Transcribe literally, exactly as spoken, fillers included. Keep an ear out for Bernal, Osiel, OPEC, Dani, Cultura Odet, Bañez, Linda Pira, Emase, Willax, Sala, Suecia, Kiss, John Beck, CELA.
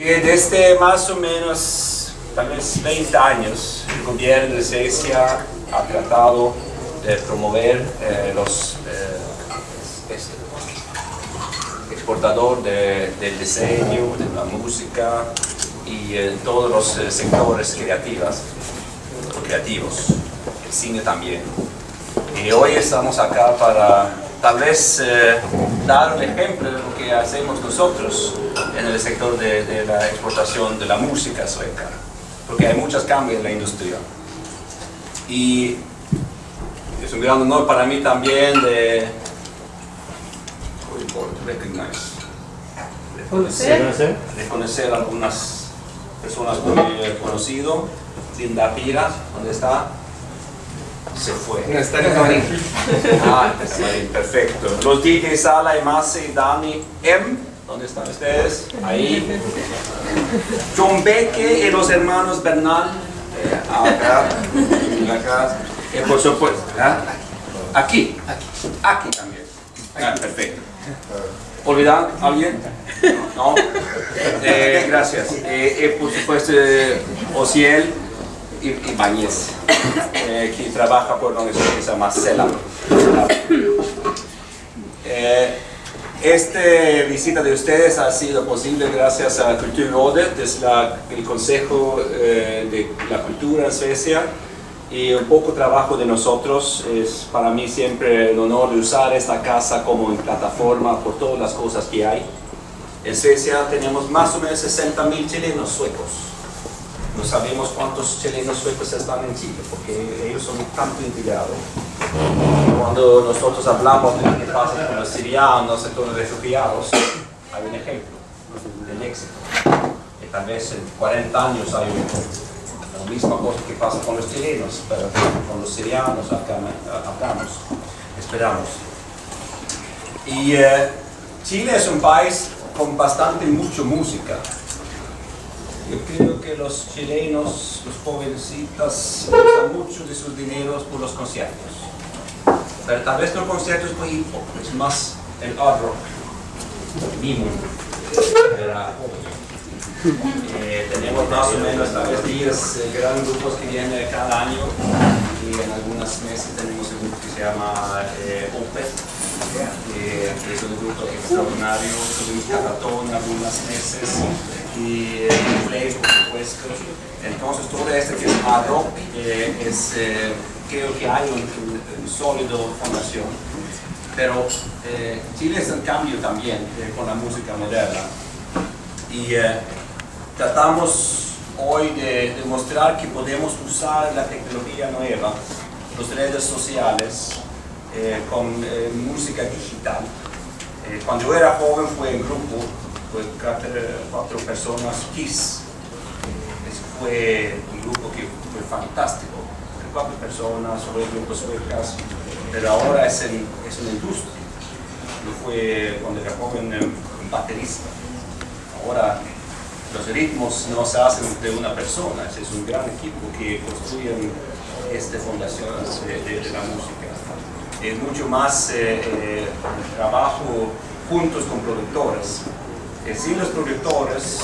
que desde más o menos, tal vez veinte años, el gobierno de Suecia ha tratado de promover eh, los eh, exportadores de, del diseño, de la música y eh, todos los eh, sectores creativas, creativos, el cine también. Y hoy estamos acá para tal vez eh, dar un ejemplo de lo que hacemos nosotros en el sector de, de la exportación de la música sueca, porque hay muchos cambios en la industria. Y es un gran honor para mí también de reconocer, reconocer algunas personas que he conocido. Linda Pira, ¿dónde está? Se fue. No, está en el camarín. Ah, está en el camarín, perfecto. Los D J Sala, Emase y Dani M, ¿dónde están ustedes? Ahí. John Beck y los hermanos Bernal, eh, acá, acá. Y por supuesto, ¿eh? aquí, aquí, aquí también. Ah, perfecto. ¿Olvidan a alguien? No. Eh, gracias. Eh, por supuesto, eh, Osiel y, y Bañez, eh, que trabaja por una organización que se llama CELA. Eh, esta visita de ustedes ha sido posible gracias a Cultura Odet, es la, el Consejo eh, de la Cultura en Suecia, y un poco trabajo de nosotros. Es para mí siempre el honor de usar esta casa como plataforma por todas las cosas que hay. En Suecia tenemos más o menos sesenta mil chilenos suecos. No sabemos cuántos chilenos suecos están en Chile, porque ellos son tanto integrados. Cuando nosotros hablamos de lo que pasa con los sirianos, con los refugiados, hay un ejemplo del éxito. Y tal vez en cuarenta años hay un... la misma cosa que pasa con los chilenos, pero con los sirianos, afganos, esperamos. Y eh, Chile es un país con bastante mucha música. Yo creo que los chilenos, los jovencitas, usan mucho de sus dineros por los conciertos. Pero tal vez los conciertos por hip hop, es más el hard rock, el mimo. Eh, tenemos más o menos tal vez diez eh, grandes grupos que vienen cada año, y en algunos meses tenemos un grupo que se llama eh, OPEC, eh, que es un grupo extraordinario. Tuvimos catatón en algunos meses y eh, play, por supuesto. Entonces todo esto que es hard rock eh, es, eh, creo que hay un, un, un sólido formación, pero eh, Chile es en cambio también eh, con la música moderna, y eh, tratamos hoy de demostrar que podemos usar la tecnología nueva, las redes sociales, eh, con eh, música digital. Eh, cuando yo era joven fue en grupo, fue cuatro, cuatro personas, Kiss. Fue un grupo que fue fantástico, fue cuatro personas, sobre grupos suecas, pero ahora es, en, es una industria. Yo fue cuando era joven un baterista. Ahora los ritmos no se hacen de una persona, es un gran equipo que construyen esta fundación de, de, de la música. Es mucho más eh, eh, trabajo juntos con productores. Eh, sin los productores